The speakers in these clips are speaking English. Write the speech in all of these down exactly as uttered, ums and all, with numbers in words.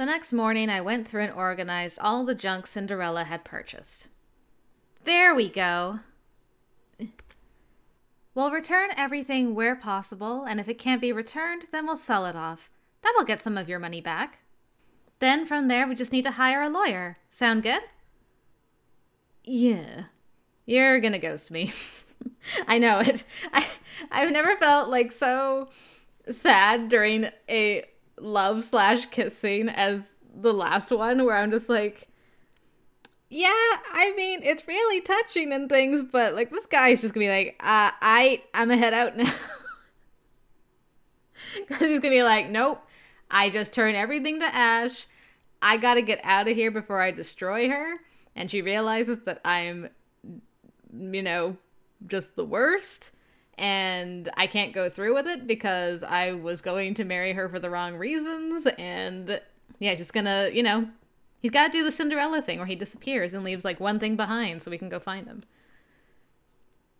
The next morning, I went through and organized all the junk Cinderella had purchased. There we go. We'll return everything where possible, and if it can't be returned, then we'll sell it off. That will get some of your money back. Then from there, we just need to hire a lawyer. Sound good? Yeah. You're gonna ghost me. I know it. I, I've never felt like so sad during a love slash kissing as the last one, where I'm just like, yeah, I mean, it's really touching and things, but like this guy's just gonna be like, uh, I, I'm a head out now. Cause he's gonna be like, nope, I just turn everything to ash. I gotta get out of here before I destroy her. And she realizes that I'm, you know, just the worst. And I can't go through with it because I was going to marry her for the wrong reasons. And yeah, just gonna, you know, he's got to do the Cinderella thing where he disappears and leaves like one thing behind so we can go find him.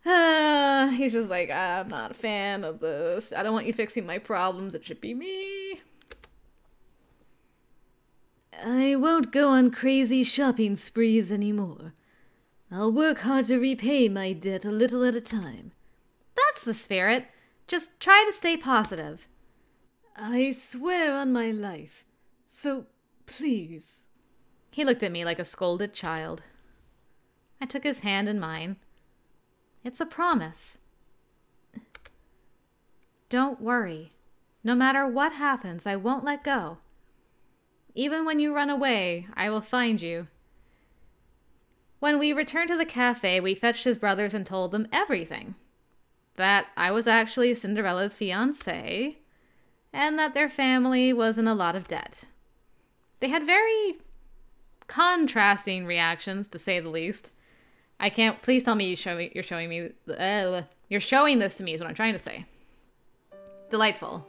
Uh, he's just like, I'm not a fan of this. I don't want you fixing my problems. It should be me. I won't go on crazy shopping sprees anymore. I'll work hard to repay my debt a little at a time. That's the spirit. Just try to stay positive. I swear on my life. So please. He looked at me like a scolded child. I took his hand in mine. It's a promise. Don't worry. No matter what happens, I won't let go. Even when you run away, I will find you. When we returned to the cafe, we fetched his brothers and told them everything. That I was actually Cinderella's fiancé, and that their family was in a lot of debt. They had very contrasting reactions, to say the least. I can't. Please tell me you show me. You're showing me. Uh, you're showing this to me is what I'm trying to say. Delightful.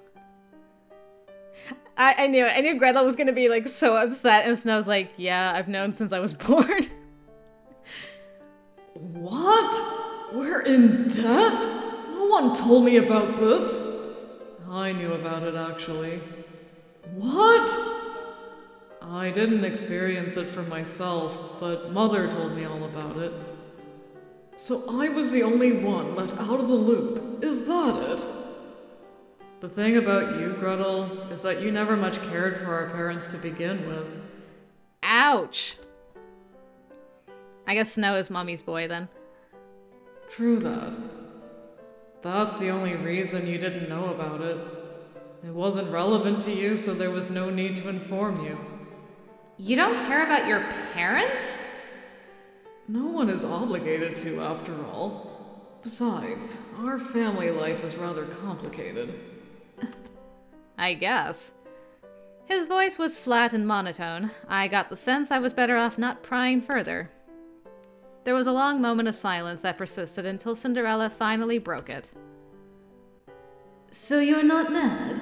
I, I knew it. I knew Gretel was gonna be like so upset, and Snow's like, "Yeah, I've known since I was born." What? We're in debt? No one told me about this. I knew about it actually. What? I didn't experience it for myself, but Mother told me all about it. So I was the only one left out of the loop. Is that it? The thing about you, Gretel, is that you never much cared for our parents to begin with. Ouch! I guess Snow is Mommy's boy, then. True that. That's the only reason you didn't know about it. It wasn't relevant to you, so there was no need to inform you. You don't care about your parents? No one is obligated to, after all. Besides, our family life is rather complicated. I guess. His voice was flat and monotone. I got the sense I was better off not prying further. There was a long moment of silence that persisted until Cinderella finally broke it. So you're not mad?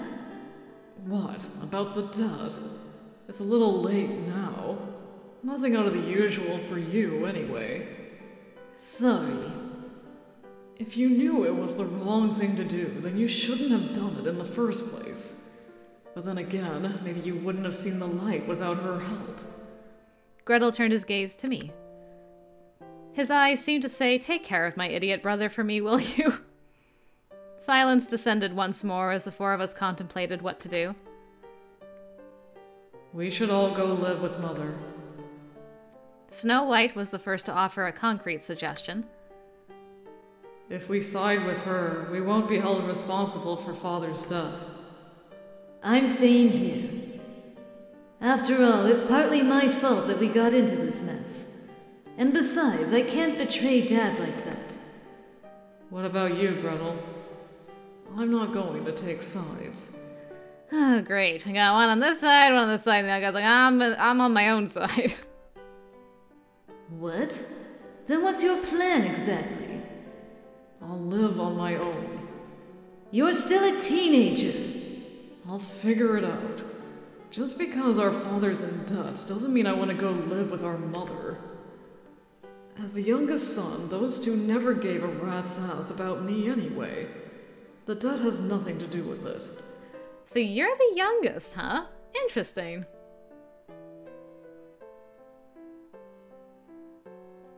What? About the debt? It's a little late now. Nothing out of the usual for you, anyway. Sorry. If you knew it was the wrong thing to do, then you shouldn't have done it in the first place. But then again, maybe you wouldn't have seen the light without her help. Gretel turned his gaze to me. His eyes seemed to say, "Take care of my idiot brother for me, will you?" Silence descended once more as the four of us contemplated what to do. We should all go live with Mother. Snow White was the first to offer a concrete suggestion. If we side with her, we won't be held responsible for Father's death. I'm staying here. After all, it's partly my fault that we got into this mess. And besides, I can't betray Dad like that. What about you, Gretel? I'm not going to take sides. Oh, great. I got one on this side, one on this side, and the other guy's like, I'm, I'm on my own side. What? Then what's your plan, exactly? I'll live on my own. You're still a teenager. I'll figure it out. Just because our father's in debt doesn't mean I want to go live with our mother. As the youngest son, those two never gave a rat's ass about me anyway. The debt has nothing to do with it. So you're the youngest, huh? Interesting.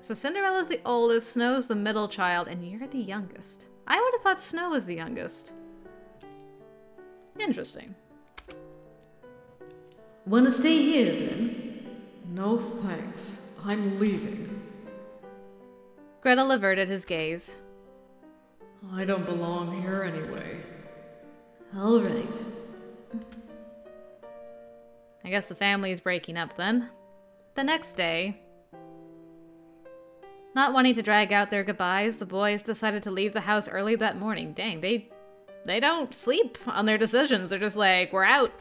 So Cinderella's the oldest, Snow's the middle child, and you're the youngest. I would have thought Snow was the youngest. Interesting. Wanna stay here, then? No thanks. I'm leaving. Gretel averted his gaze. I don't belong here anyway. All right. I guess the family is breaking up then. The next day, not wanting to drag out their goodbyes, the boys decided to leave the house early that morning. Dang, they they don't sleep on their decisions. They're just like, we're out.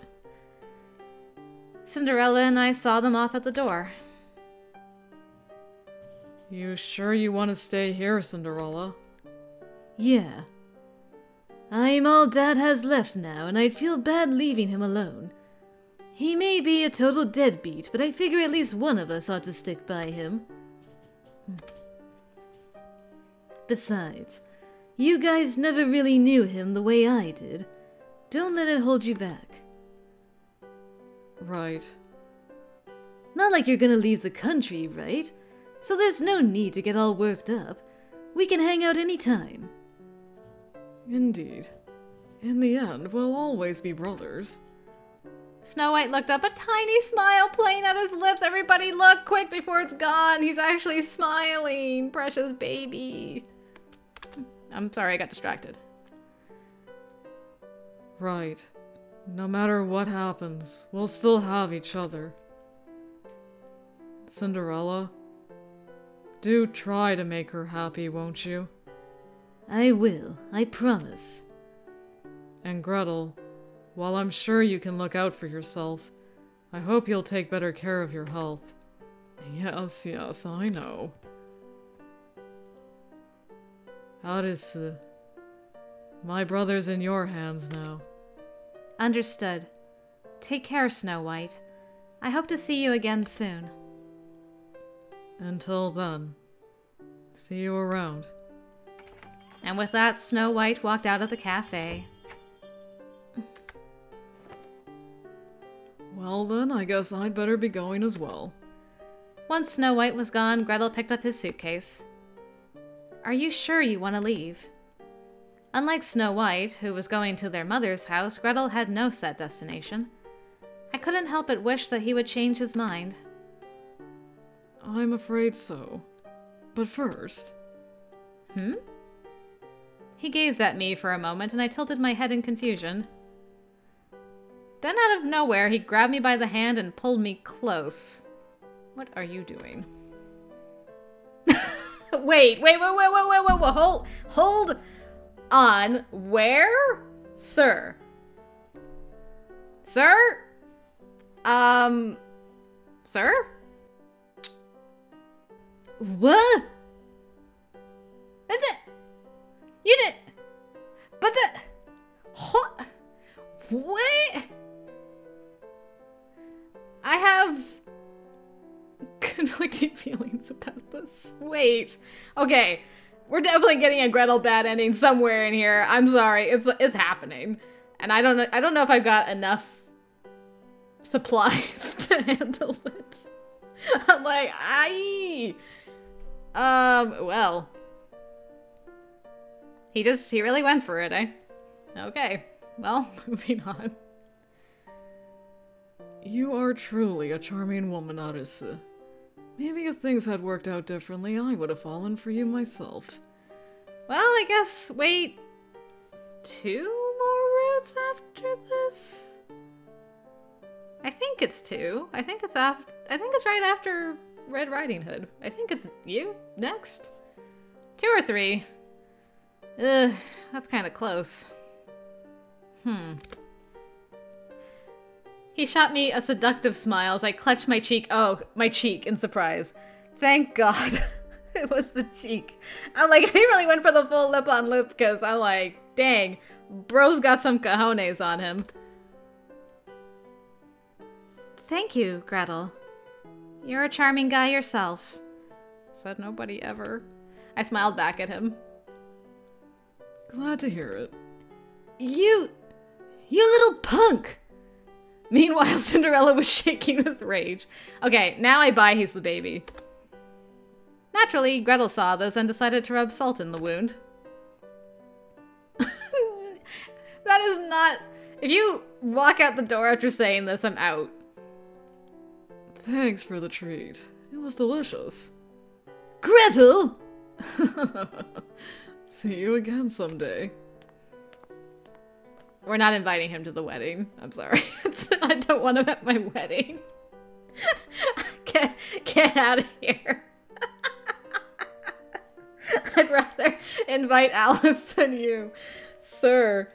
Cinderella and I saw them off at the door. You sure you want to stay here, Cinderella? Yeah. I'm all Dad has left now, and I'd feel bad leaving him alone. He may be a total deadbeat, but I figure at least one of us ought to stick by him. Besides, you guys never really knew him the way I did. Don't let it hold you back. Right. Not like you're gonna leave the country, right? So there's no need to get all worked up. We can hang out any time. Indeed. In the end, we'll always be brothers. Snow White looked up, a tiny smile playing out his lips. Everybody look quick before it's gone. He's actually smiling. Precious baby. I'm sorry, I got distracted. Right. No matter what happens, we'll still have each other. Cinderella, do try to make her happy, won't you? I will, I promise. And Gretel, while I'm sure you can look out for yourself, I hope you'll take better care of your health. Yes, yes, I know. Arisu, my brother's in your hands now. Understood. Take care, Snow White. I hope to see you again soon. Until then, see you around. And with that, Snow White walked out of the cafe. Well then, I guess I'd better be going as well. Once Snow White was gone, Gretel picked up his suitcase. Are you sure you want to leave? Unlike Snow White, who was going to their mother's house, Gretel had no set destination. I couldn't help but wish that he would change his mind. I'm afraid so. But first... Hmm? He gazed at me for a moment, and I tilted my head in confusion. Then out of nowhere, he grabbed me by the hand and pulled me close. What are you doing? Wait, wait, wait, wait, wait, wait, wait, wait, hold, hold... on where, sir? Sir? Um, sir? What? That's it. You did. But the. What? What? I have conflicting feelings about this. Wait. Okay. We're definitely getting a Gretel bad ending somewhere in here. I'm sorry, it's it's happening, and I don't know. I don't know if I've got enough supplies to handle it. I'm like, aye. Um. Well, he just he really went for it, eh? Okay. Well, moving on. You are truly a charming woman, Arisu. Maybe if things had worked out differently, I would have fallen for you myself. Well, I guess wait two more routes after this? I think it's two. I think it's after I think it's right after Red Riding Hood. I think it's you next. Two or three. Ugh, that's kinda close. Hmm. He shot me a seductive smile as I clutched my cheek. Oh, my cheek in surprise. Thank God. It was the cheek. I'm like, he really went for the full lip on lip because I'm like, dang, bro's got some cojones on him. Thank you, Gretel. You're a charming guy yourself. Said nobody ever. I smiled back at him. Glad to hear it. You, you little punk! Meanwhile, Cinderella was shaking with rage. Okay, now I buy he's the baby. Now Naturally, Gretel saw this and decided to rub salt in the wound. That is not... If you walk out the door after saying this, I'm out. Thanks for the treat. It was delicious. Gretel! See you again someday. We're not inviting him to the wedding. I'm sorry. I don't want him at my wedding. Get, get out of here. I'd rather invite Alice than you, sir.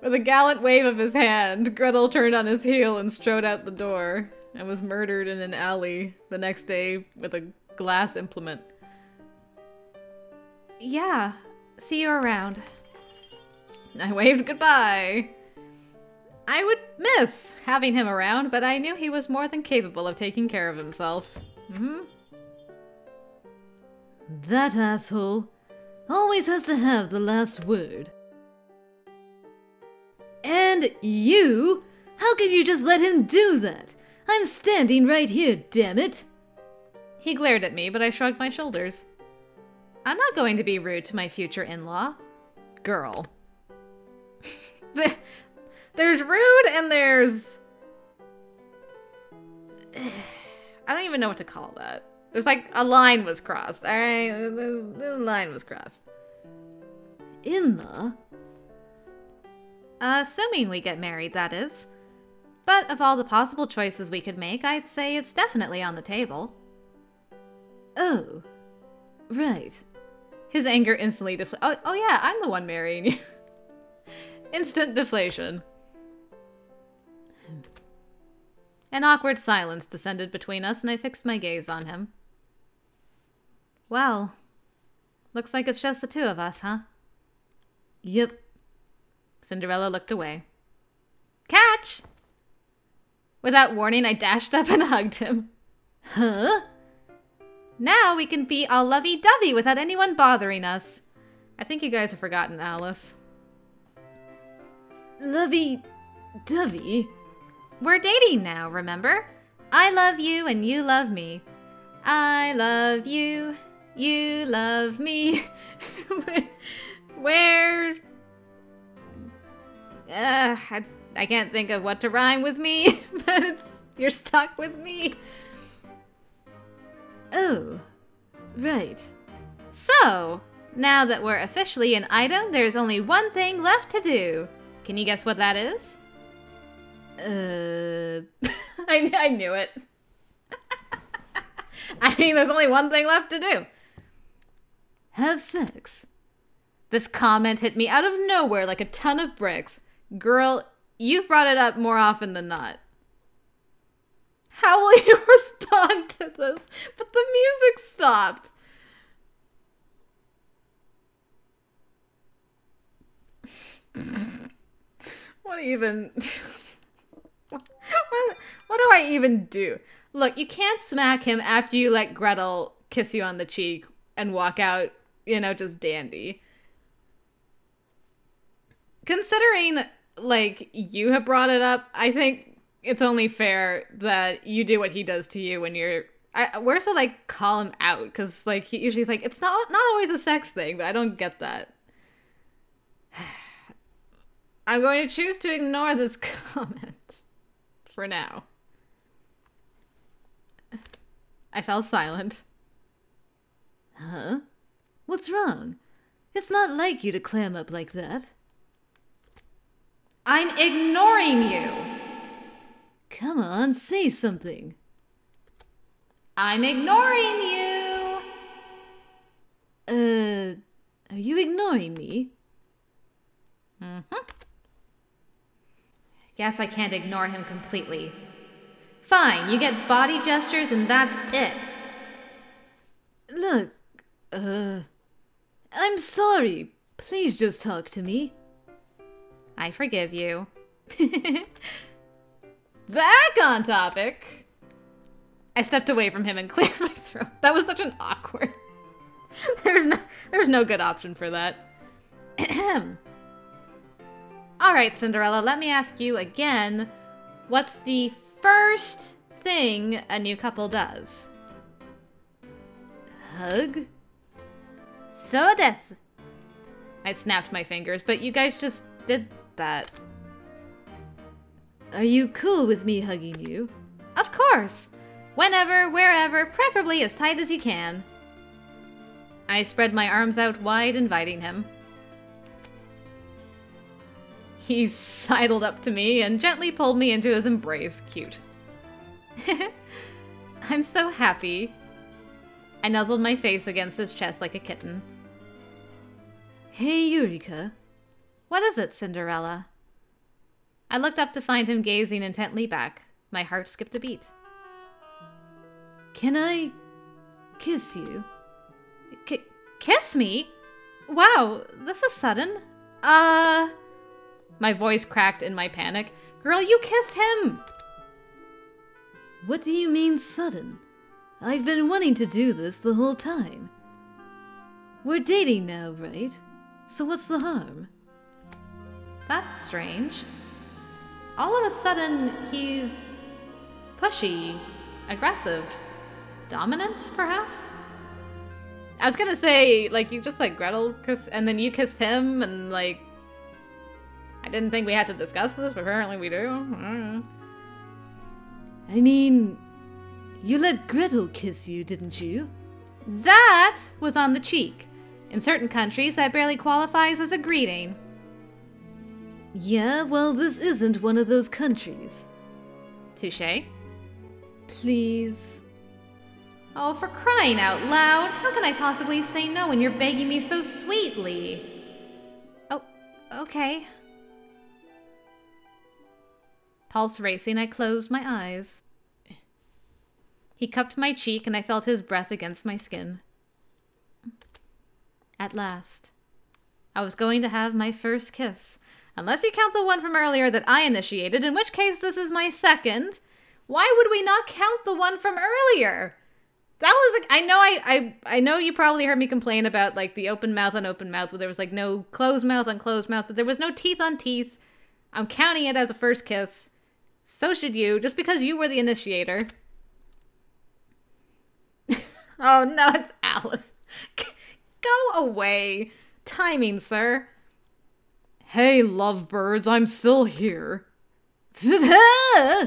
With a gallant wave of his hand, Gretel turned on his heel and strode out the door, and was murdered in an alley the next day with a glass implement. Yeah, see you around. I waved goodbye. I would miss having him around, but I knew he was more than capable of taking care of himself. Mm-hmm. That asshole always has to have the last word. And you? How could you just let him do that? I'm standing right here, damn it! He glared at me, but I shrugged my shoulders. I'm not going to be rude to my future in-law. Girl. There's rude and there's... I don't even know what to call that. There's like a line was crossed, alright? The line was crossed. In-law? Assuming we get married, that is. But of all the possible choices we could make, I'd say it's definitely on the table. Oh. Right. His anger instantly defla- oh, oh yeah, I'm the one marrying you. Instant deflation. An awkward silence descended between us, and I fixed my gaze on him. Well, looks like it's just the two of us, huh? Yep. Cinderella looked away. Catch! Without warning, I dashed up and hugged him. Huh? Now we can be all lovey-dovey without anyone bothering us. I think you guys have forgotten Alice. Lovey-dovey? We're dating now, remember? I love you and you love me. I love you, you love me. Where... Uh, I, I can't think of what to rhyme with me, but it's, you're stuck with me. Oh, right. So, now that we're officially an item, there's only one thing left to do. Can you guess what that is? Uh, I, I knew it. I mean, there's only one thing left to do. Have sex. This comment hit me out of nowhere like a ton of bricks. Girl, you've brought it up more often than not. How will you respond to this? But the music stopped. What even... what, what do I even do? Look, you can't smack him after you let Gretel kiss you on the cheek and walk out, you know, just dandy. Considering, like, you have brought it up, I think it's only fair that you do what he does to you when you're... I, where's the, like, call him out? Because, like, he usually's like, it's not, not always a sex thing, but I don't get that. I'm going to choose to ignore this comment. For now. I fell silent. Huh? What's wrong? It's not like you to clam up like that. I'm ignoring you! Come on, say something. I'm ignoring you! Uh, are you ignoring me? Mm-hmm. Guess I can't ignore him completely. Fine, you get body gestures and that's it. Look, uh, I'm sorry. Please just talk to me. I forgive you. Back on topic! I stepped away from him and cleared my throat. That was such an awkward... There's no, there's no good option for that. Alright, Cinderella, let me ask you again. What's the first thing a new couple does? hug? So desu. I snapped my fingers, but you guys just did that. Are you cool with me hugging you? Of course! Whenever, wherever, preferably as tight as you can. I spread my arms out wide, inviting him. He sidled up to me and gently pulled me into his embrace. Cute. I'm so happy. I nuzzled my face against his chest like a kitten. Hey, Eureka. What is it, Cinderella? I looked up to find him gazing intently back. My heart skipped a beat. Can I kiss you? K- kiss me? Wow, this is sudden. Uh... My voice cracked in my panic. Girl, you kissed him! What do you mean sudden? I've been wanting to do this the whole time. We're dating now, right? So what's the harm? That's strange. All of a sudden, he's pushy, aggressive, dominant, perhaps? I was gonna say, like, you just, like, Gretel kiss, and then you kissed him, and, like, I didn't think we had to discuss this, but apparently we do. I, I mean, you let Gretel kiss you, didn't you? That was on the cheek. In certain countries, that barely qualifies as a greeting. Yeah, well, this isn't one of those countries. Touché. Please. Oh, for crying out loud! How can I possibly say no when you're begging me so sweetly? Oh, okay. Pulse racing, I closed my eyes. He cupped my cheek, and I felt his breath against my skin. At last. I was going to have my first kiss. Unless you count the one from earlier that I initiated, in which case this is my second. Why would we not count the one from earlier? That was, like, I know I, I, I know you probably heard me complain about, like, the open mouth on open mouth, where there was, like, no closed mouth on closed mouth, but there was no teeth on teeth. I'm counting it as a first kiss. So should you, just because you were the initiator. Oh, no, it's Alice. Go away. Timing, sir. Hey, lovebirds, I'm still here. uh,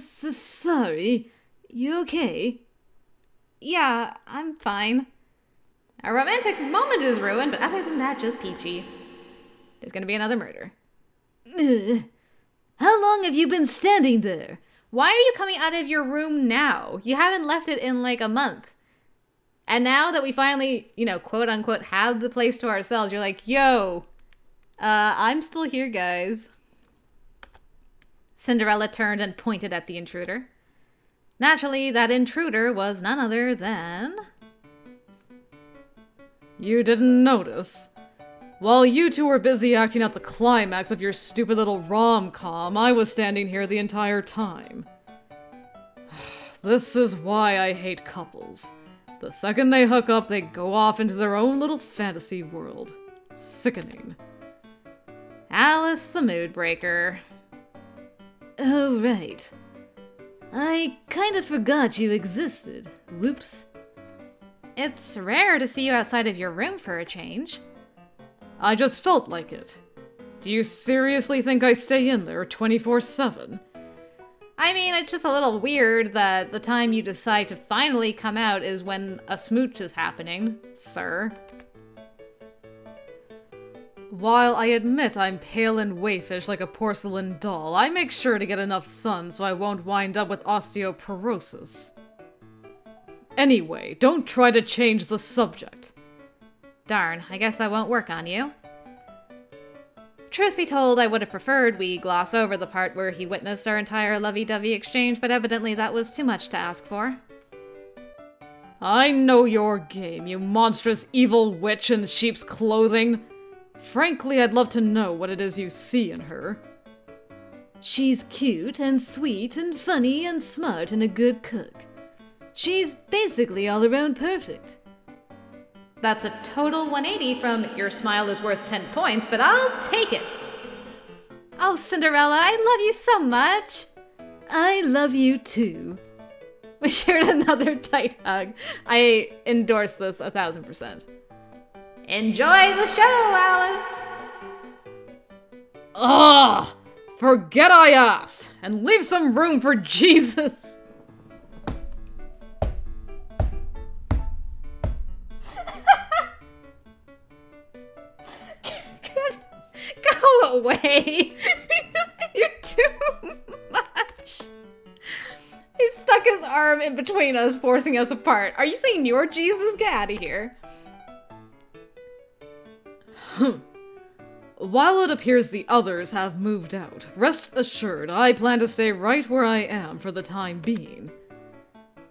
so sorry. You okay? Yeah, I'm fine. Our romantic moment is ruined, but other than that, just peachy. There's gonna be another murder. Uh, how long have you been standing there? Why are you coming out of your room now? You haven't left it in like a month. And now that we finally, you know, quote unquote, have the place to ourselves, you're like, yo, uh, I'm still here, guys. Cinderella turned and pointed at the intruder. Naturally, that intruder was none other than... You didn't notice. While you two were busy acting out the climax of your stupid little rom-com, I was standing here the entire time. This is why I hate couples. The second they hook up, they go off into their own little fantasy world. Sickening. Alice the mood breaker. Oh, right. I kind of forgot you existed. Whoops. It's rare to see you outside of your room for a change. I just felt like it. Do you seriously think I stay in there twenty-four seven? I mean, it's just a little weird that the time you decide to finally come out is when a smooch is happening, sir. While I admit I'm pale and waifish like a porcelain doll, I make sure to get enough sun so I won't wind up with osteoporosis. Anyway, don't try to change the subject. Darn, I guess that won't work on you. Truth be told, I would have preferred we gloss over the part where he witnessed our entire lovey-dovey exchange, but evidently that was too much to ask for. I know your game, you monstrous evil witch in sheep's clothing. Frankly, I'd love to know what it is you see in her. She's cute and sweet and funny and smart and a good cook. She's basically all around perfect. That's a total one eighty from your smile is worth ten points, but I'll take it! Oh, Cinderella, I love you so much! I love you too. We shared another tight hug. I endorse this a thousand percent. Enjoy the show, Alice! Ugh! Forget I asked! And leave some room for Jesus! Go away! You're too much! He stuck his arm in between us, forcing us apart. Are you saying you're Jesus? Get out of here. Hmm. While it appears the others have moved out, rest assured I plan to stay right where I am for the time being.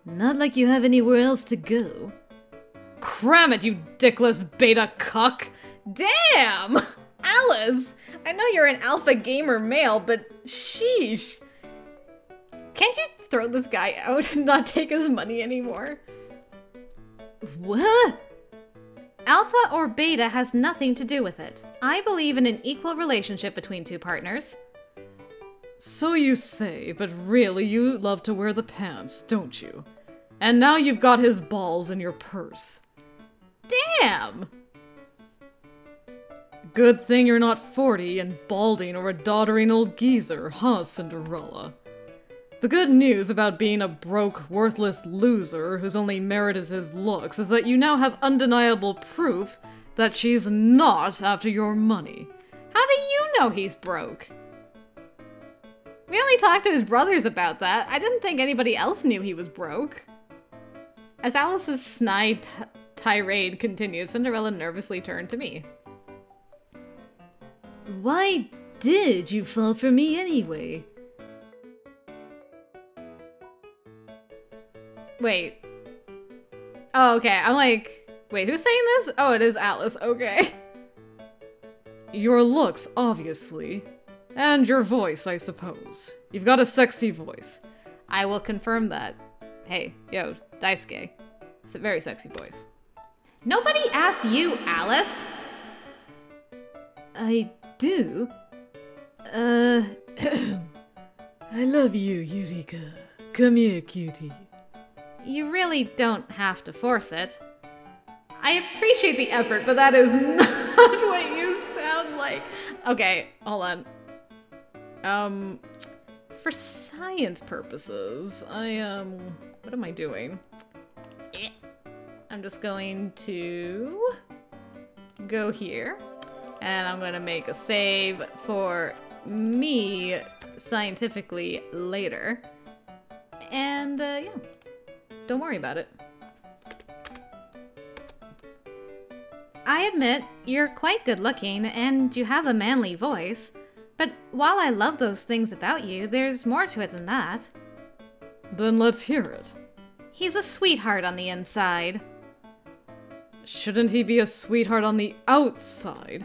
Not like you have anywhere else to go. Cram it, you dickless beta cuck! Damn! Alice! I know you're an alpha gamer male, but sheesh. Can't you throw this guy out and not take his money anymore? What? Alpha or beta has nothing to do with it. I believe in an equal relationship between two partners. So you say, but really you love to wear the pants, don't you? And now you've got his balls in your purse. Damn! Good thing you're not forty and balding or a doddering old geezer, huh, Cinderella? The good news about being a broke, worthless loser whose only merit is his looks is that you now have undeniable proof that she's not after your money. How do you know he's broke? We only talked to his brothers about that. I didn't think anybody else knew he was broke. As Alice's snide tirade continued, Cinderella nervously turned to me. Why did you fall for me anyway? Wait. Oh, okay. I'm like, wait, who's saying this? Oh, it is Alice. Okay. Your looks, obviously. And your voice, I suppose. You've got a sexy voice. I will confirm that. Hey, yo, Daisuke. It's a very sexy voice. Nobody asked you, Alice! I do? Uh... I love you, Eureka. Come here, cutie. You really don't have to force it. I appreciate the effort, but that is not what you sound like. Okay, hold on. Um, for science purposes, I, um, what am I doing? I'm just going to go here, and I'm going to make a save for me scientifically later. And, uh, yeah. Don't worry about it. I admit, you're quite good looking and you have a manly voice, but while I love those things about you, there's more to it than that. Then let's hear it. He's a sweetheart on the inside. Shouldn't he be a sweetheart on the outside?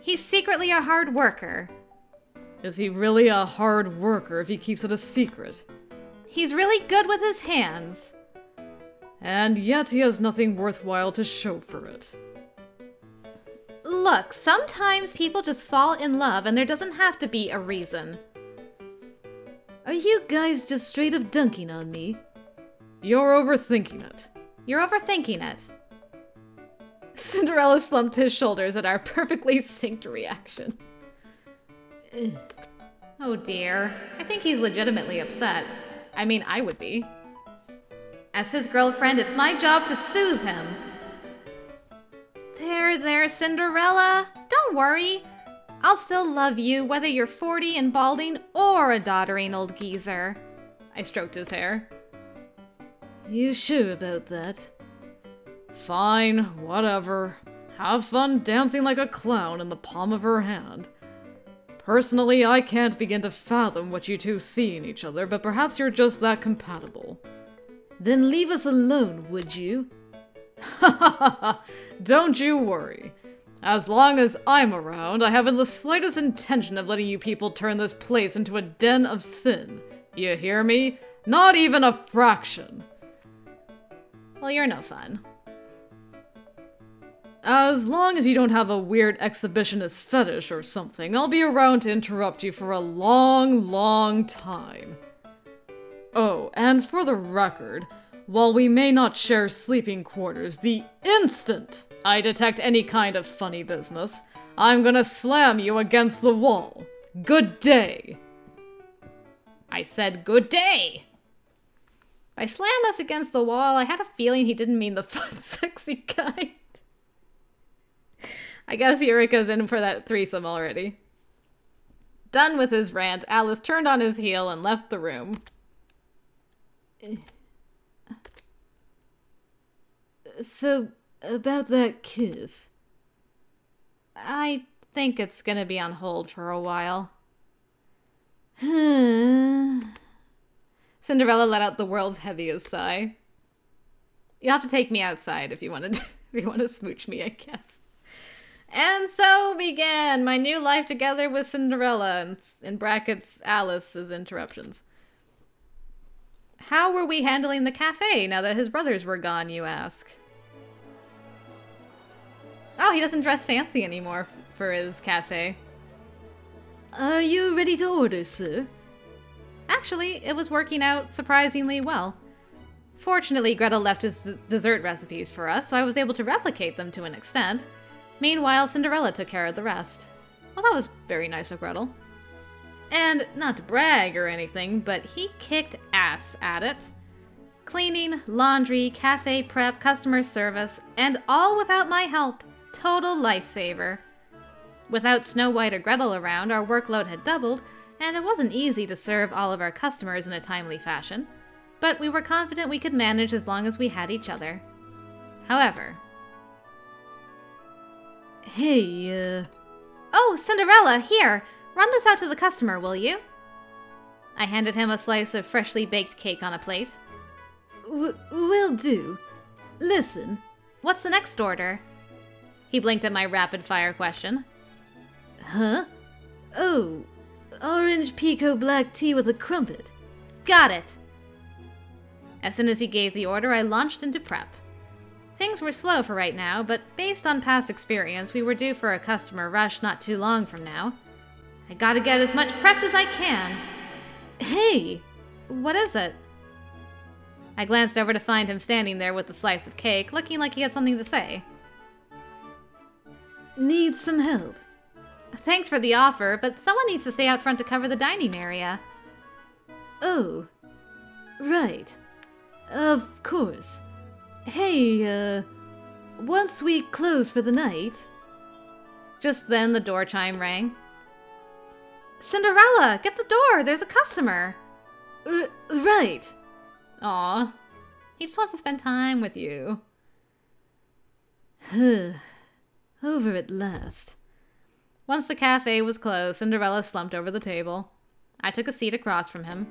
He's secretly a hard worker. Is he really a hard worker if he keeps it a secret? He's really good with his hands. And yet he has nothing worthwhile to show for it. Look, sometimes people just fall in love and there doesn't have to be a reason. Are you guys just straight up dunking on me? You're overthinking it. You're overthinking it. Cinderella slumped his shoulders at our perfectly synced reaction. Oh dear. I think he's legitimately upset. I mean, I would be. As his girlfriend, it's my job to soothe him. There, there, Cinderella. Don't worry. I'll still love you, whether you're forty and balding or a doddering old geezer. I stroked his hair. You sure about that? Fine, whatever. Have fun dancing like a clown in the palm of her hand. Personally, I can't begin to fathom what you two see in each other, but perhaps you're just that compatible. Then leave us alone, would you? Ha ha ha ha! Don't you worry. As long as I'm around, I haven't the slightest intention of letting you people turn this place into a den of sin. You hear me? Not even a fraction. Well, you're no fun. As long as you don't have a weird exhibitionist fetish or something, I'll be around to interrupt you for a long, long time. Oh, and for the record, while we may not share sleeping quarters, the instant I detect any kind of funny business, I'm gonna slam you against the wall. Good day. I said good day. By slam us against the wall, I had a feeling he didn't mean the fun, sexy kind. I guess Eureka's in for that threesome already. Done with his rant, Alice turned on his heel and left the room. So, about that kiss. I think it's gonna be on hold for a while. Cinderella let out the world's heaviest sigh. You'll have to take me outside if you want to, if you want to smooch me, I guess. And so began my new life together with Cinderella, and in brackets, Alice's interruptions. How were we handling the cafe now that his brothers were gone, you ask? Oh, he doesn't dress fancy anymore for his cafe. Are you ready to order, sir? Actually, it was working out surprisingly well. Fortunately, Gretel left his dessert recipes for us, so I was able to replicate them to an extent. Meanwhile, Cinderella took care of the rest. Well, that was very nice of Gretel. And, not to brag or anything, but he kicked ass at it. Cleaning, laundry, cafe prep, customer service, and all without my help. Total lifesaver. Without Snow White or Gretel around, our workload had doubled, and it wasn't easy to serve all of our customers in a timely fashion. But we were confident we could manage as long as we had each other. However... Hey, uh... Oh, Cinderella, here! Run this out to the customer, will you? I handed him a slice of freshly baked cake on a plate. W- will do. Listen, what's the next order? He blinked at my rapid-fire question. Huh? Oh, orange pekoe black tea with a crumpet. Got it! As soon as he gave the order, I launched into prep. Things were slow for right now, but based on past experience, we were due for a customer rush not too long from now. I gotta get as much prepped as I can. Hey, what is it? I glanced over to find him standing there with a slice of cake, looking like he had something to say. Need some help. Thanks for the offer, but someone needs to stay out front to cover the dining area. Oh, right. Of course. Hey, uh, once we close for the night... Just then the door chime rang. Cinderella, get the door! There's a customer! R- right! Aw, he just wants to spend time with you. Over at last. Once the cafe was closed, Cinderella slumped over the table. I took a seat across from him.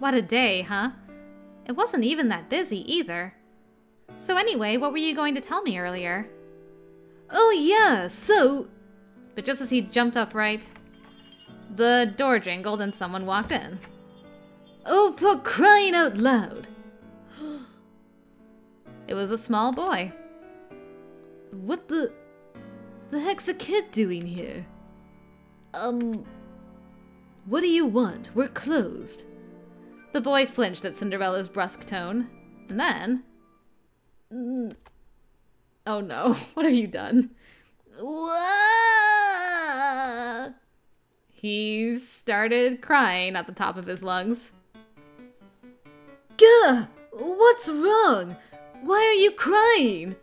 What a day, huh? It wasn't even that busy, either. So anyway, what were you going to tell me earlier? Oh yeah, so... But just as he jumped upright, the door jingled and someone walked in. Oh, for crying out loud! It was a small boy. What the... the heck's a kid doing here? Um... What do you want? We're closed. The boy flinched at Cinderella's brusque tone, and then... Oh no, what have you done? Whoa! He started crying at the top of his lungs. Gah! What's wrong? Why are you crying?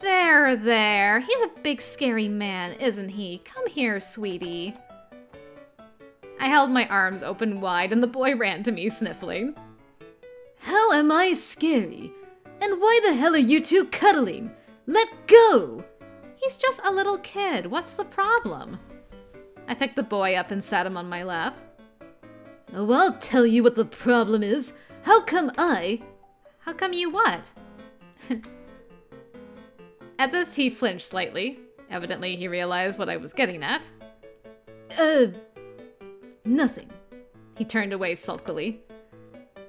There, there. He's a big scary man, isn't he? Come here, sweetie. I held my arms open wide, and the boy ran to me, sniffling. How am I scary? And why the hell are you two cuddling? Let go! He's just a little kid. What's the problem? I picked the boy up and sat him on my lap. Oh, I'll tell you what the problem is. How come I... How come you what? At this, he flinched slightly. Evidently, he realized what I was getting at. Uh... Nothing. He turned away sulkily.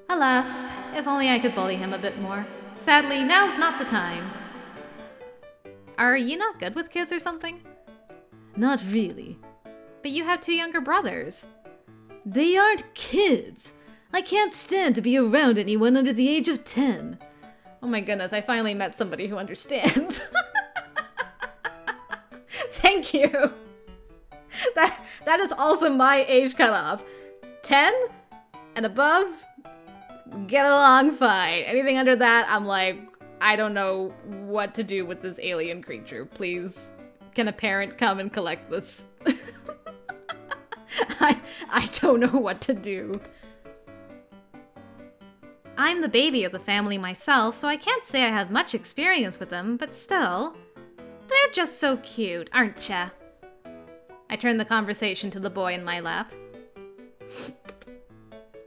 Alas, if only I could bully him a bit more. Sadly, now's not the time. Are you not good with kids or something? Not really. But you have two younger brothers. They aren't kids. I can't stand to be around anyone under the age of ten. Oh my goodness, I finally met somebody who understands. Thank you. That, that is also my age cutoff. ten and above, get along fine. Anything under that, I'm like, I don't know what to do with this alien creature. Please, can a parent come and collect this? I, I don't know what to do. I'm the baby of the family myself, so I can't say I have much experience with them, but still. They're just so cute, aren't ya? I turned the conversation to the boy in my lap.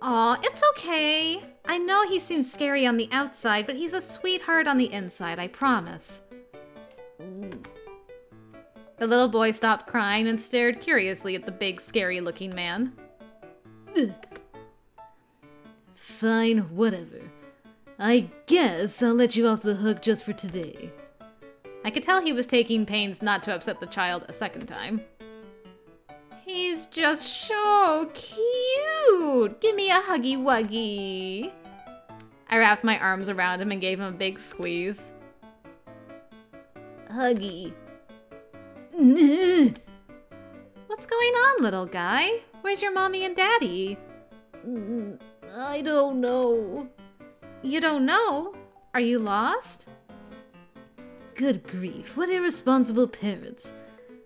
Aw, it's okay. I know he seems scary on the outside, but he's a sweetheart on the inside, I promise. The little boy stopped crying and stared curiously at the big, scary-looking man. Ugh. Fine, whatever. I guess I'll let you off the hook just for today. I could tell he was taking pains not to upset the child a second time. He's just so cute! Give me a huggy wuggy! I wrapped my arms around him and gave him a big squeeze. Huggy. What's going on, little guy? Where's your mommy and daddy? I don't know. You don't know? Are you lost? Good grief, what irresponsible parents.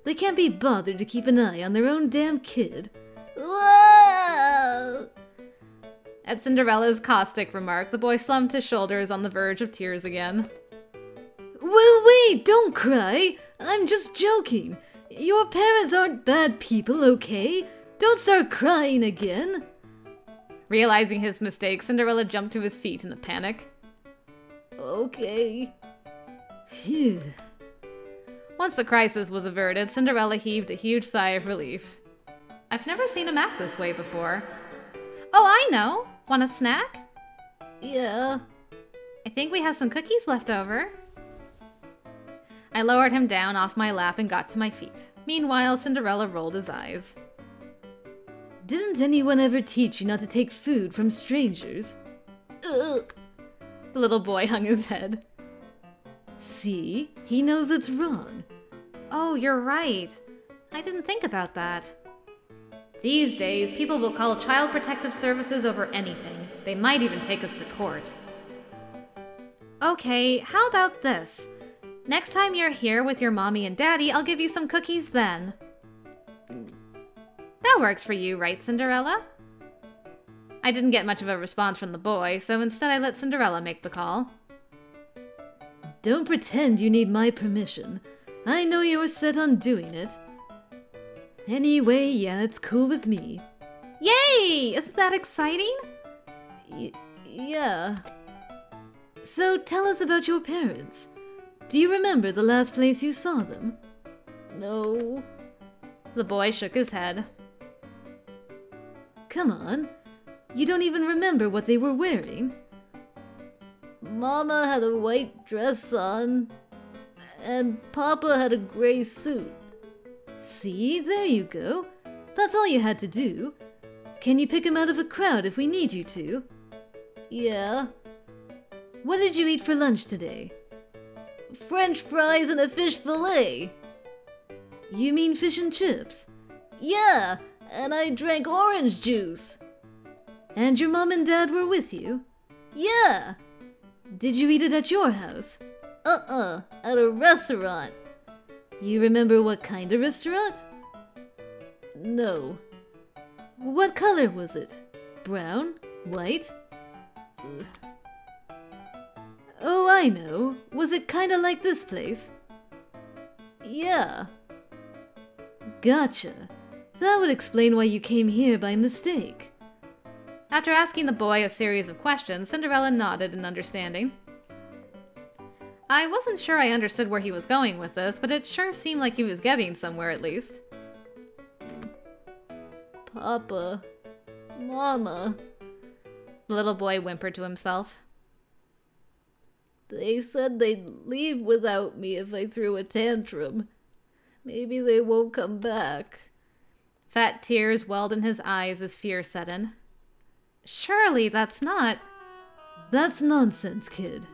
They can't be bothered to keep an eye on their own damn kid. Whoa! At Cinderella's caustic remark, the boy slumped his shoulders on the verge of tears again. Well, wait, don't cry. I'm just joking. Your parents aren't bad people, okay? Don't start crying again. Realizing his mistake, Cinderella jumped to his feet in a panic. Okay. Phew. Once the crisis was averted, Cinderella heaved a huge sigh of relief. I've never seen him act this way before. Oh, I know! Want a snack? Yeah. I think we have some cookies left over. I lowered him down off my lap and got to my feet. Meanwhile, Cinderella rolled his eyes. Didn't anyone ever teach you not to take food from strangers? Ugh. The little boy hung his head. See? He knows it's wrong. Oh, you're right. I didn't think about that. These days, people will call Child Protective Services over anything. They might even take us to court. Okay, how about this? Next time you're here with your mommy and daddy, I'll give you some cookies then. That works for you, right, Cinderella? I didn't get much of a response from the boy, so instead I let Cinderella make the call. Don't pretend you need my permission. I know you were set on doing it. Anyway, yeah, it's cool with me. Yay! Isn't that exciting? Y- yeah. So tell us about your parents. Do you remember the last place you saw them? No. The boy shook his head. Come on. You don't even remember what they were wearing. Mama had a white dress on, and Papa had a gray suit. See, there you go. That's all you had to do. Can you pick him out of a crowd if we need you to? Yeah. What did you eat for lunch today? French fries and a fish fillet. You mean fish and chips? Yeah, and I drank orange juice. And your mom and dad were with you? Yeah. Did you eat it at your house? Uh-uh, at a restaurant. You remember what kind of restaurant? No. What color was it? Brown? White? Ugh. Oh, I know. Was it kinda like this place? Yeah. Gotcha. That would explain why you came here by mistake. After asking the boy a series of questions, Cinderella nodded in understanding. I wasn't sure I understood where he was going with this, but it sure seemed like he was getting somewhere at least. Papa. Mama. The little boy whimpered to himself. They said they'd leave without me if I threw a tantrum. Maybe they won't come back. Fat tears welled in his eyes as fear set in. Surely that's not... That's nonsense, kid.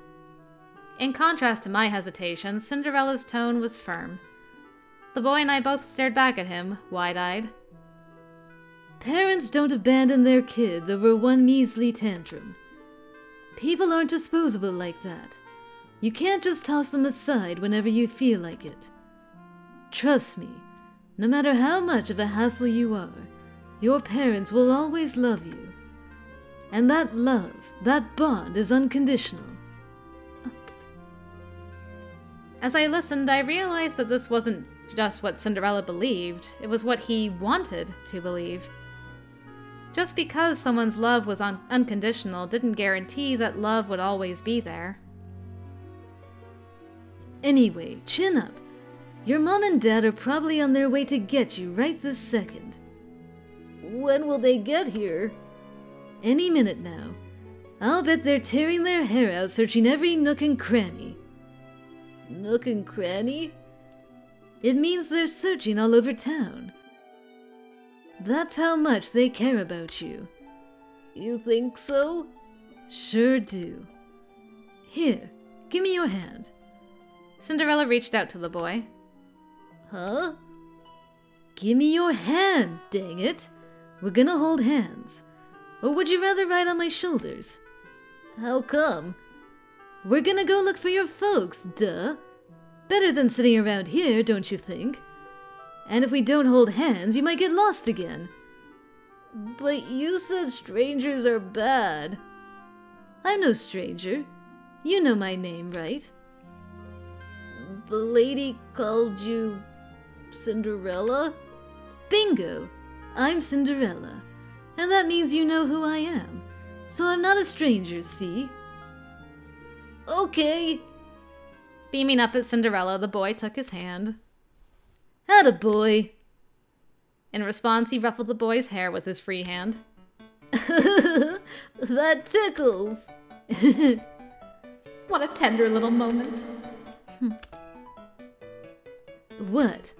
In contrast to my hesitation, Cinderella's tone was firm. The boy and I both stared back at him, wide-eyed. Parents don't abandon their kids over one measly tantrum. People aren't disposable like that. You can't just toss them aside whenever you feel like it. Trust me, no matter how much of a hassle you are, your parents will always love you. And that love, that bond, is unconditional. As I listened, I realized that this wasn't just what Cinderella believed, it was what he wanted to believe. Just because someone's love was un- unconditional didn't guarantee that love would always be there. Anyway, chin up. Your mom and dad are probably on their way to get you right this second. When will they get here? Any minute now. I'll bet they're tearing their hair out searching every nook and cranny. Nook and cranny? It means they're searching all over town. That's how much they care about you. You think so? Sure do. Here, give me your hand. Cinderella reached out to the boy. Huh? Give me your hand, dang it. We're gonna hold hands. Or would you rather ride on my shoulders? How come? We're gonna go look for your folks, duh. Better than sitting around here, don't you think? And if we don't hold hands, you might get lost again. But you said strangers are bad. I'm no stranger. You know my name, right? The lady called you Cinderella? Bingo! I'm Cinderella, and that means you know who I am, so I'm not a stranger, see? Okay! Beaming up at Cinderella, the boy took his hand. Atta boy! In response, he ruffled the boy's hair with his free hand. That tickles! What a tender little moment. What?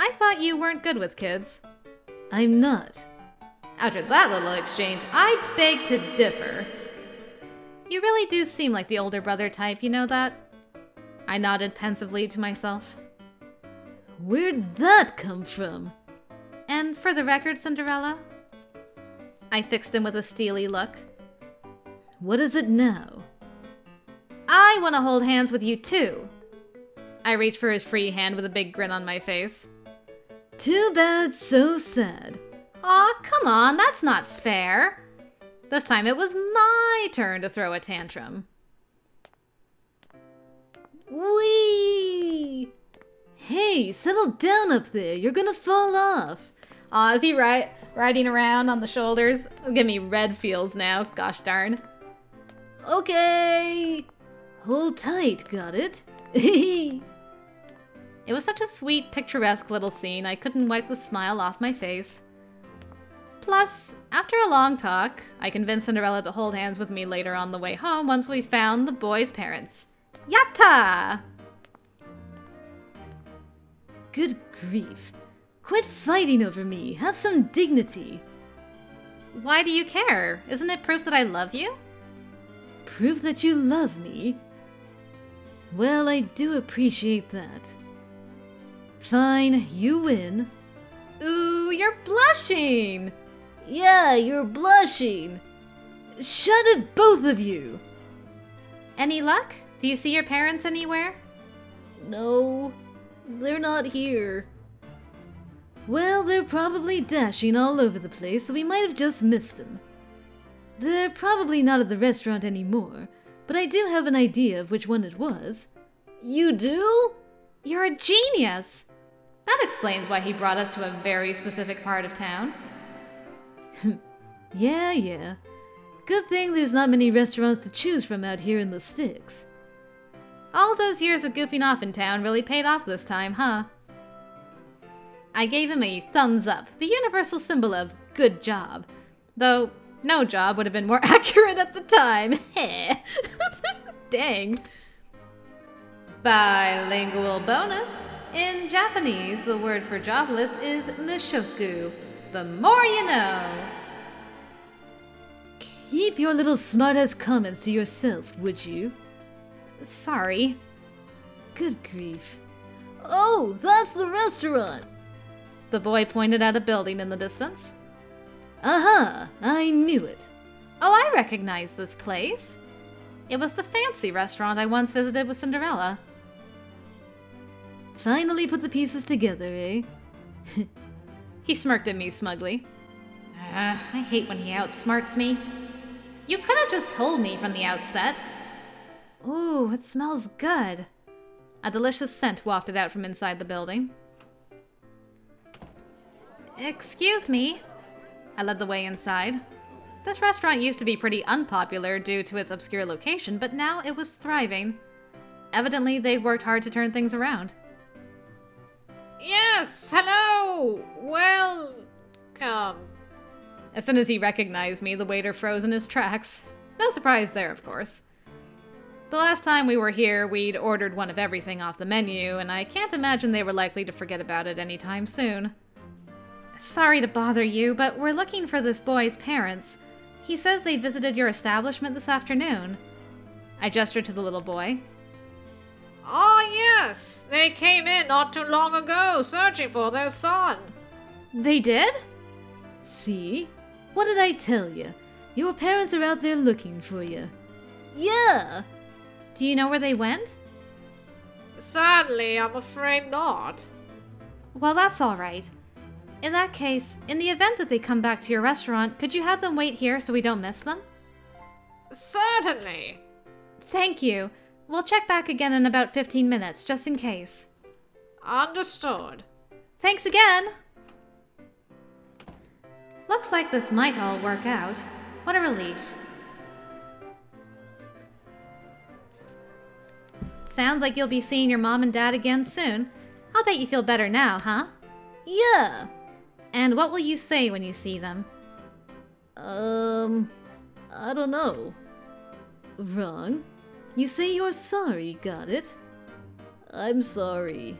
I thought you weren't good with kids. I'm not. After that little exchange, I beg to differ. You really do seem like the older brother type, you know that? I nodded pensively to myself. Where'd that come from? And for the record, Cinderella? I fixed him with a steely look. What is it now? I want to hold hands with you too. I reached for his free hand with a big grin on my face. Too bad, so sad. Aw, come on, that's not fair. This time it was my turn to throw a tantrum. Whee! Hey, settle down up there, you're gonna fall off. Aw, is he ri- riding around on the shoulders? Give me red feels now, gosh darn. Okay! Hold tight, got it? Hee! It was such a sweet, picturesque little scene, I couldn't wipe the smile off my face. Plus, after a long talk, I convinced Cinderella to hold hands with me later on the way home once we found the boy's parents. Yatta! Good grief. Quit fighting over me. Have some dignity. Why do you care? Isn't it proof that I love you? Proof that you love me? Well, I do appreciate that. Fine, you win. Ooh, you're blushing! Yeah, you're blushing! Shut it, both of you! Any luck? Do you see your parents anywhere? No, they're not here. Well, they're probably dashing all over the place, so we might have just missed them. They're probably not at the restaurant anymore. But I do have an idea of which one it was. You do? You're a genius! That explains why he brought us to a very specific part of town. Yeah, yeah. Good thing there's not many restaurants to choose from out here in the sticks. All those years of goofing off in town really paid off this time, huh? I gave him a thumbs up, the universal symbol of good job. Though... no job would have been more accurate at the time. Heh. Dang. Bilingual bonus. In Japanese, the word for jobless is mushoku. The more you know. Keep your little smart-ass comments to yourself, would you? Sorry. Good grief. Oh, that's the restaurant! The boy pointed at a building in the distance. Aha! Uh-huh, I knew it. Oh, I recognize this place. It was the fancy restaurant I once visited with Cinderella. Finally put the pieces together, eh? He smirked at me smugly. Ah, uh, I hate when he outsmarts me. You could have just told me from the outset. Ooh, it smells good. A delicious scent wafted out from inside the building. Excuse me. I led the way inside. This restaurant used to be pretty unpopular due to its obscure location, but now it was thriving. Evidently, they'd worked hard to turn things around. Yes, hello! Welcome. As soon as he recognized me, the waiter froze in his tracks. No surprise there, of course. The last time we were here, we'd ordered one of everything off the menu, and I can't imagine they were likely to forget about it anytime soon. Sorry to bother you, but we're looking for this boy's parents. He says they visited your establishment this afternoon. I gestured to the little boy. Oh, yes! They came in not too long ago, searching for their son. They did? See? What did I tell you? Your parents are out there looking for you. Yeah! Do you know where they went? Sadly, I'm afraid not. Well, that's all right. In that case, in the event that they come back to your restaurant, could you have them wait here so we don't miss them? Certainly. Thank you. We'll check back again in about fifteen minutes, just in case. Understood. Thanks again! Looks like this might all work out. What a relief. Sounds like you'll be seeing your mom and dad again soon. I'll bet you feel better now, huh? Yeah! And what will you say when you see them? Um... I don't know. Wrong? You say you're sorry, got it? I'm sorry.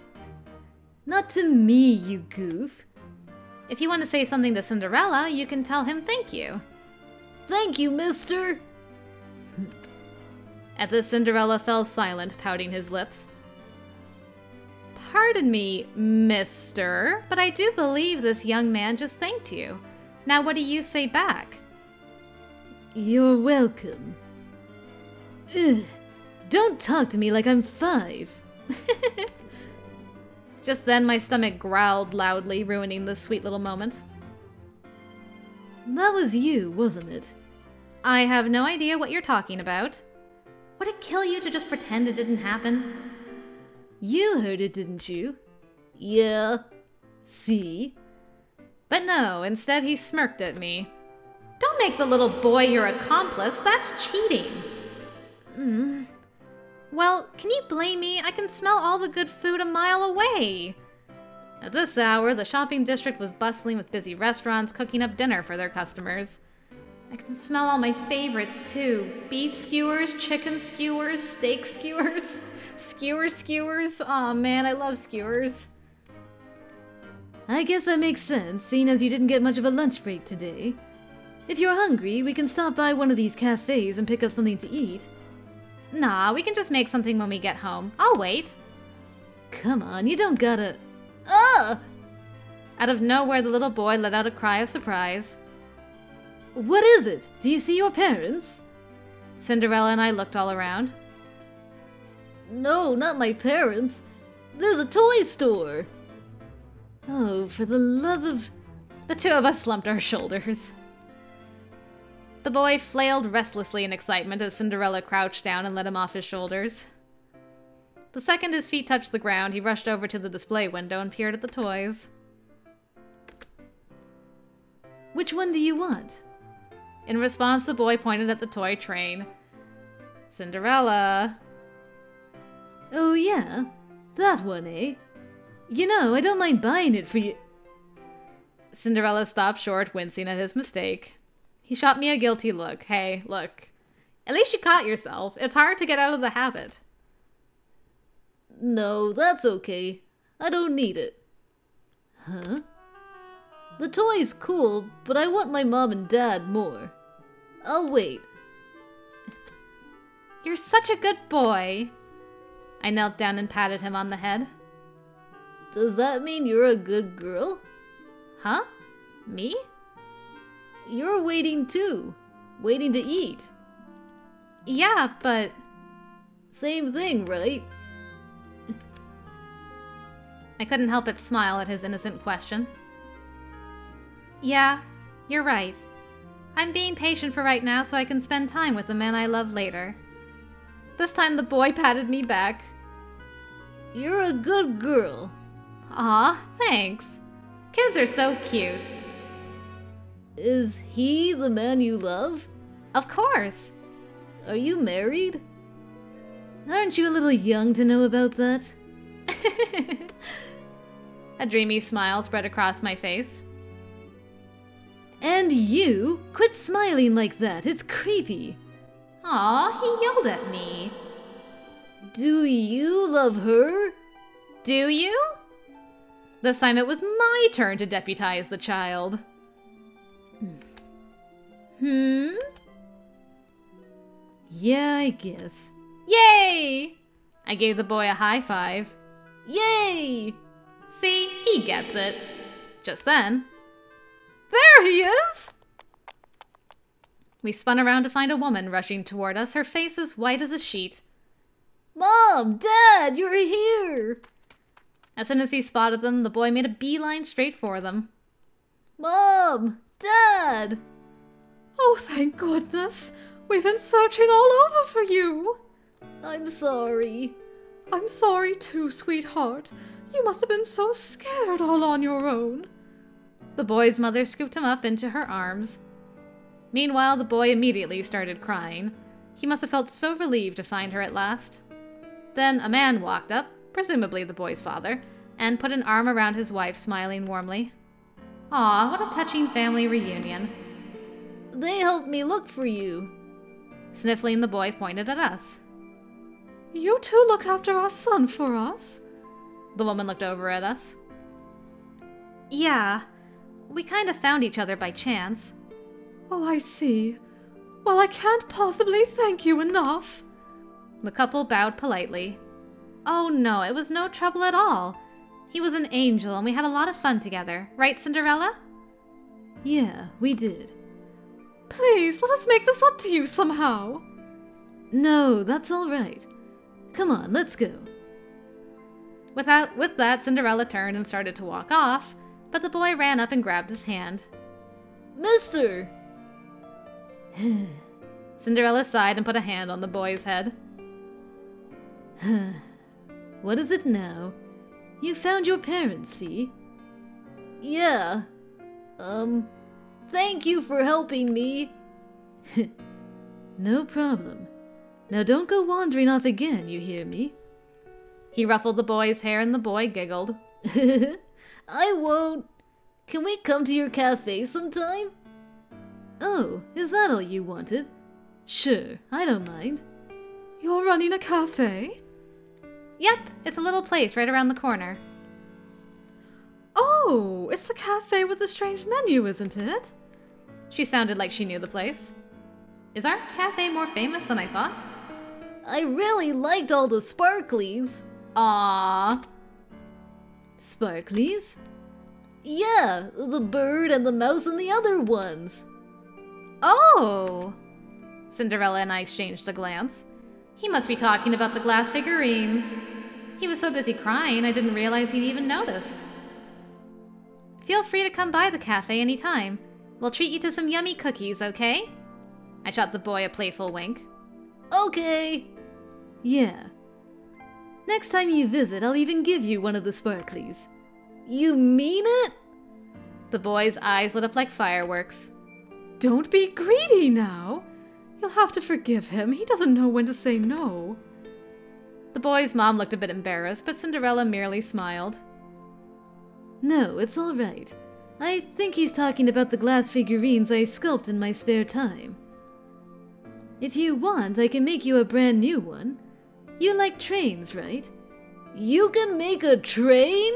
Not to me, you goof. If you want to say something to Cinderella, you can tell him thank you. Thank you, mister! At this, Cinderella fell silent, pouting his lips. Pardon me, mister, but I do believe this young man just thanked you. Now what do you say back? You're welcome. Ugh, don't talk to me like I'm five. Just then, my stomach growled loudly, ruining this sweet little moment. That was you, wasn't it? I have no idea what you're talking about. Would it kill you to just pretend it didn't happen? You heard it, didn't you? Yeah. See? But no, instead he smirked at me. Don't make the little boy your accomplice, that's cheating. Mm. Well, can you blame me? I can smell all the good food a mile away. At this hour, the shopping district was bustling with busy restaurants cooking up dinner for their customers. I can smell all my favorites, too. Beef skewers, chicken skewers, steak skewers, skewer skewers. Aw, oh, man, I love skewers. I guess that makes sense, seeing as you didn't get much of a lunch break today. If you're hungry, we can stop by one of these cafes and pick up something to eat. Nah, we can just make something when we get home. I'll wait. Come on, you don't gotta... Ugh! Out of nowhere, the little boy let out a cry of surprise. What is it? Do you see your parents? Cinderella and I looked all around. No, not my parents. There's a toy store. Oh, for the love of... The two of us slumped our shoulders. The boy flailed restlessly in excitement as Cinderella crouched down and let him off his shoulders. The second his feet touched the ground, he rushed over to the display window and peered at the toys. Which one do you want? In response, the boy pointed at the toy train. Cinderella. Oh yeah, that one, eh? You know, I don't mind buying it for you. Cinderella stopped short, wincing at his mistake. He shot me a guilty look. Hey, look. At least you caught yourself. It's hard to get out of the habit. No, that's okay. I don't need it. Huh? The toy's cool, but I want my mom and dad more. I'll wait. You're such a good boy. I knelt down and patted him on the head. Does that mean you're a good girl? Huh? Me? You're waiting too. Waiting to eat. Yeah, but... Same thing, right? I couldn't help but smile at his innocent question. Yeah, you're right. I'm being patient for right now so I can spend time with the man I love later. This time the boy patted me back. You're a good girl. Aw, thanks. Kids are so cute. Is he the man you love? Of course. Are you married? Aren't you a little young to know about that? A dreamy smile spread across my face. And you? Quit smiling like that. It's creepy. Aw, he yelled at me. Do you love her? Do you? This time it was my turn to deputize the child. Hmm? Yeah, I guess. Yay! I gave the boy a high five. Yay! See, he gets it. Just then... There he is! We spun around to find a woman rushing toward us, her face as white as a sheet. Mom! Dad! You're here! As soon as he spotted them, the boy made a beeline straight for them. Mom! Dad! Oh, thank goodness! We've been searching all over for you! I'm sorry. I'm sorry too, sweetheart. You must have been so scared all on your own. The boy's mother scooped him up into her arms. Meanwhile, the boy immediately started crying. He must have felt so relieved to find her at last. Then a man walked up, presumably the boy's father, and put an arm around his wife, smiling warmly. Aw, what a touching family reunion. They helped me look for you. Sniffling, the boy pointed at us. You two looked after our son for us? The woman looked over at us. Yeah, we kind of found each other by chance. Oh, I see. Well, I can't possibly thank you enough. The couple bowed politely. Oh no, it was no trouble at all. He was an angel and we had a lot of fun together. Right, Cinderella? Yeah, we did. Please, let us make this up to you somehow. No, that's all right. Come on, let's go. Without, with that, Cinderella turned and started to walk off, but the boy ran up and grabbed his hand. Mister! Cinderella sighed and put a hand on the boy's head. What is it now? You found your parents, see? Yeah. Um, thank you for helping me. No problem. Now don't go wandering off again, you hear me? He ruffled the boy's hair and the boy giggled. I won't. Can we come to your cafe sometime? Oh, is that all you wanted? Sure, I don't mind. You're running a cafe? Yep, it's a little place right around the corner. Oh, it's the cafe with the strange menu, isn't it? She sounded like she knew the place. Is our cafe more famous than I thought? I really liked all the sparklies. Aww. Sparklies? Yeah, the bird and the mouse and the other ones. Oh! Cinderella and I exchanged a glance. He must be talking about the glass figurines. He was so busy crying I didn't realize he'd even noticed. Feel free to come by the cafe anytime. We'll treat you to some yummy cookies, okay? I shot the boy a playful wink. Okay. Yeah. Next time you visit, I'll even give you one of the sparklies. You mean it? The boy's eyes lit up like fireworks. Don't be greedy now. You'll have to forgive him. He doesn't know when to say no. The boy's mom looked a bit embarrassed, but Cinderella merely smiled. No, it's all right. I think he's talking about the glass figurines I sculpt in my spare time. If you want, I can make you a brand new one. You like trains, right? You can make a train?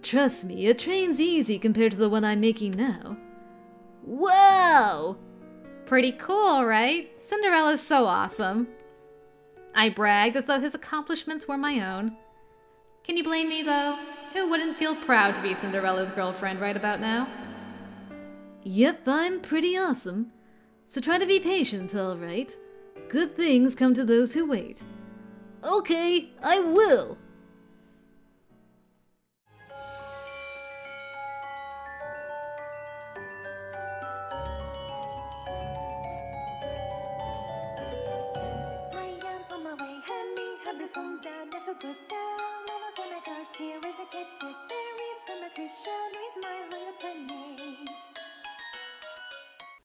Trust me, a train's easy compared to the one I'm making now. Wow! Pretty cool, right? Cinderella's so awesome. I bragged as though his accomplishments were my own. Can you blame me, though? Who wouldn't feel proud to be Cinderella's girlfriend right about now? Yep, I'm pretty awesome. So try to be patient, all right? Good things come to those who wait. Okay, I will!